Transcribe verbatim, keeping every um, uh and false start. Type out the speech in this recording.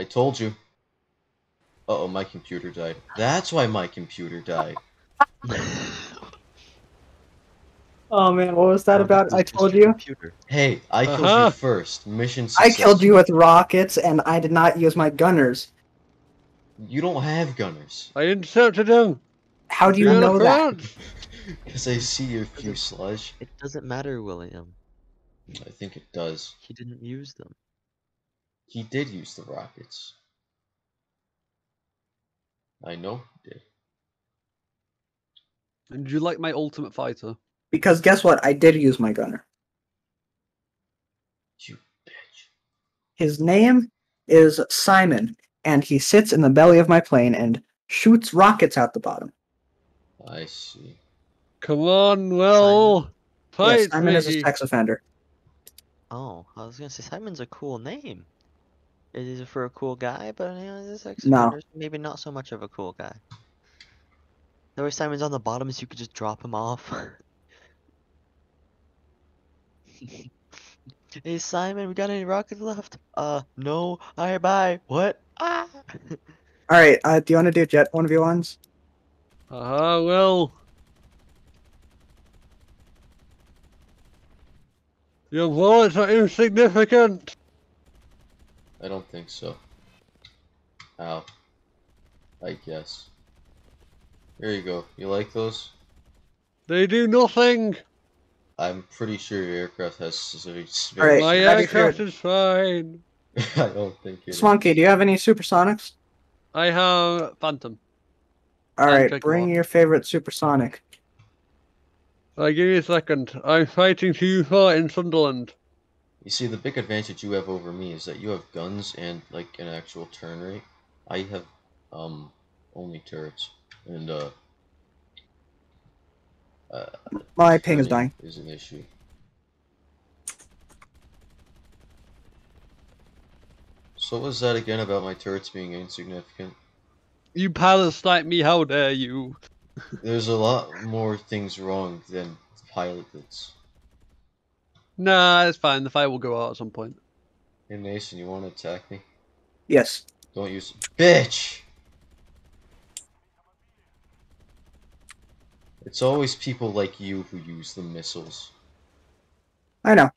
I told you. Uh-oh, my computer died. That's why my computer died. Oh man, what was that about? I told you? Computer. Hey, I uh-huh. killed you first. Mission success. I killed you with rockets, and I did not use my gunners. You don't have gunners. I didn't know what to do. How do you You're know that? Because I see your fuselage. It doesn't matter, William. I think it does. He didn't use them. He did use the rockets. I know he did. And do you like my Ultimate Fighter? Because guess what? I did use my gunner. You bitch. His name is Simon, and he sits in the belly of my plane and shoots rockets out the bottom. I see. Come on, Will! Fight yes, Simon me. Is a sex offender. Oh, I was gonna say Simon's a cool name. It is for a cool guy, but you know, is a sex no. offender, maybe not so much of a cool guy. The way Simon's on the bottom, so you could just drop him off. Hey Simon, we got any rockets left? Uh, no. Alright, bye. What? Ah. Alright, uh, do you want to do jet one v ones? Uh-huh, Will. Your bullets are insignificant. I don't think so. Ow. I guess. There you go. You like those? They do nothing. I'm pretty sure your aircraft has specific space. Right, my aircraft is fine. I don't think it Swanky, is. Do you have any supersonics? I have Phantom. Alright, bring one. Your favorite supersonic. I give you a second. I'm fighting to you for in Sunderland. You see, the big advantage you have over me is that you have guns and, like, an actual turn rate. I have, um, only turrets. And, uh... uh My ping is dying. Is an issue. So what was that again about my turrets being insignificant? You pilots like me, how dare you? There's a lot more things wrong than pilots. Nah, it's fine. The fight will go out at some point. Hey, Mason, you want to attack me? Yes. Don't use... Bitch! It's always people like you who use the missiles. I know.